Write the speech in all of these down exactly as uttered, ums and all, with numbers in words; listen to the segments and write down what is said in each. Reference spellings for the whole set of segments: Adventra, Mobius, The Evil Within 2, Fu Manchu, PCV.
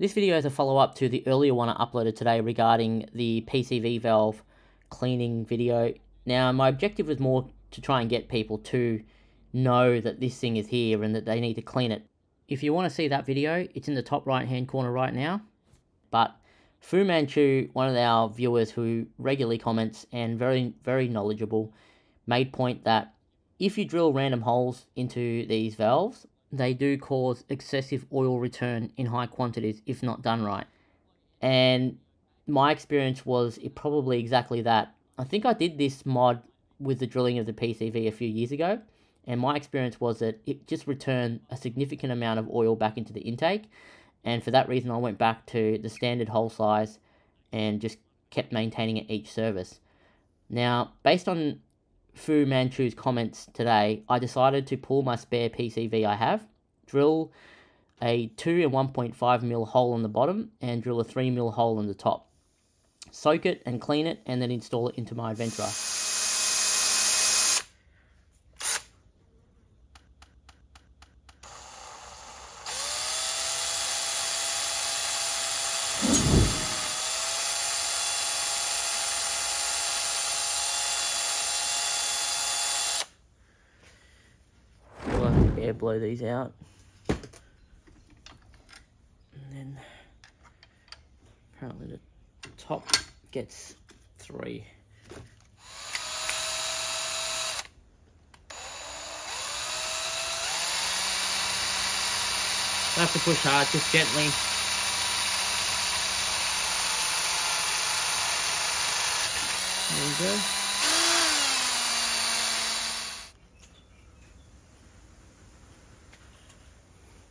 This video is a follow-up to the earlier one I uploaded today regarding the P C V valve cleaning video. Now, my objective was more to try and get people to know that this thing is here and that they need to clean it. If you want to see that video, it's in the top right-hand corner right now. But Fu Manchu, one of our viewers who regularly comments and very, very knowledgeable, made point that if you drill random holes into these valves, they do cause excessive oil return in high quantities if not done right. And my experience was it probably exactly that. I think I did this mod with the drilling of the P C V a few years ago, and my experience was that it just returned a significant amount of oil back into the intake, and for that reason I went back to the standard hole size and just kept maintaining it each service. Now, based on Fu Manchu's comments today, I decided to pull my spare P C V I have, drill a two and one point five mil hole on the bottom and drill a three mil hole on the top, soak it and clean it, and then install it into my Adventra. Air blow these out, and then apparently the top gets three. Don't have to push hard, just gently. There we go.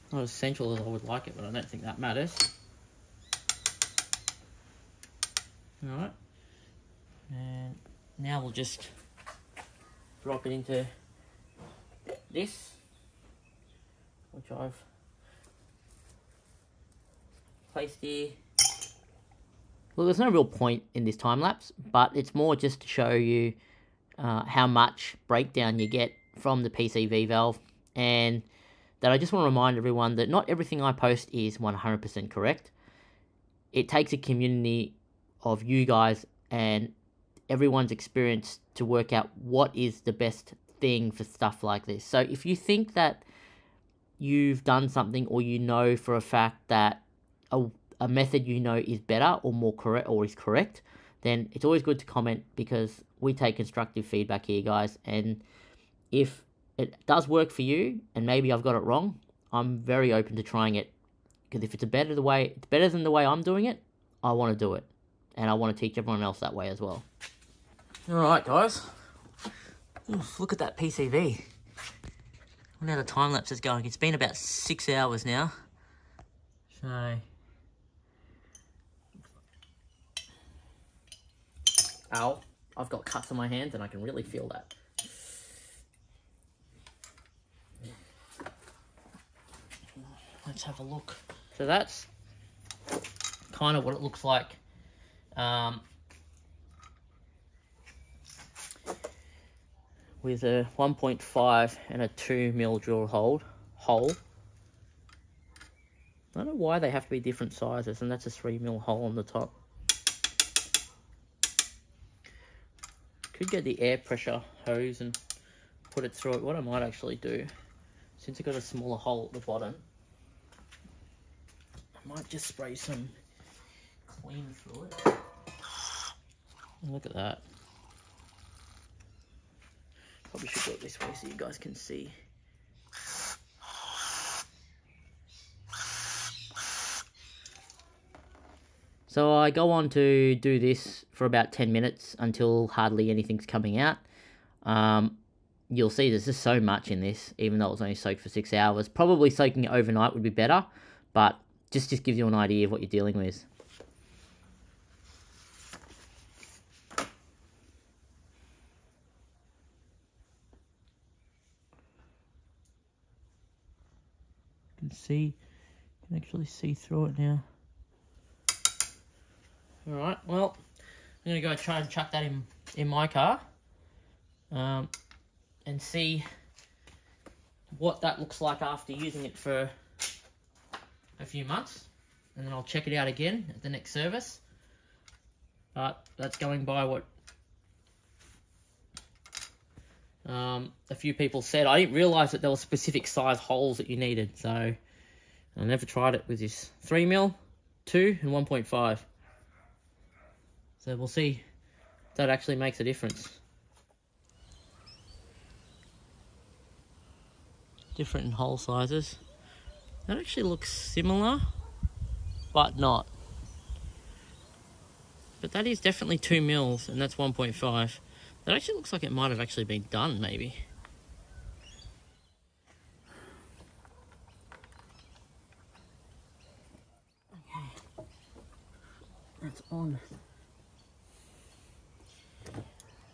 Not as central as I would like it, but I don't think that matters. Alright. And now we'll just drop it into this, which I've placed here. Well, there's no real point in this time lapse, but it's more just to show you uh, how much breakdown you get from the P C V valve, and that I just want to remind everyone that not everything I post is one hundred percent correct. It takes a community of you guys and everyone's experience to work out what is the best thing for stuff like this. So if you think that you've done something, or you know for a fact that a, a method you know is better or more correct or is correct, then it's always good to comment, because we take constructive feedback here, guys. And if it does work for you, and maybe I've got it wrong, I'm very open to trying it, because if it's a better the way, it's better than the way I'm doing it, I want to do it, and I want to teach everyone else that way as well. All right, guys. Oof, look at that P C V. Now the time lapse is going. It's been about six hours now. So ow, I've got cuts on my hands, and I can really feel that. Let's have a look. So that's kind of what it looks like um, with a one point five and a two mil drill hole. hole. I don't know why they have to be different sizes, and that's a three mil hole on the top. Could get the air pressure hose and put it through it. What I might actually do, since I've got a smaller hole at the bottom, might just spray some clean through it. Look at that. Probably should do it this way so you guys can see. So I go on to do this for about ten minutes until hardly anything's coming out. Um, you'll see there's just so much in this, even though it was only soaked for six hours. Probably soaking it overnight would be better, but Just, just gives you an idea of what you're dealing with. You can see, you can actually see through it now. All right, well, I'm gonna go try and chuck that in in my car, um, and see what that looks like after using it for a few months, and then I'll check it out again at the next service. But that's going by what um, a few people said. I didn't realise that there were specific size holes that you needed, so I never tried it with this three mil, two and one point five. So we'll see if that actually makes a difference. Different hole sizes. That actually looks similar, but not. But that is definitely two mils, and that's one point five. That actually looks like it might have actually been done, maybe. Okay. That's on. And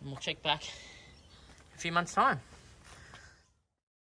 we'll check back in a few months' time.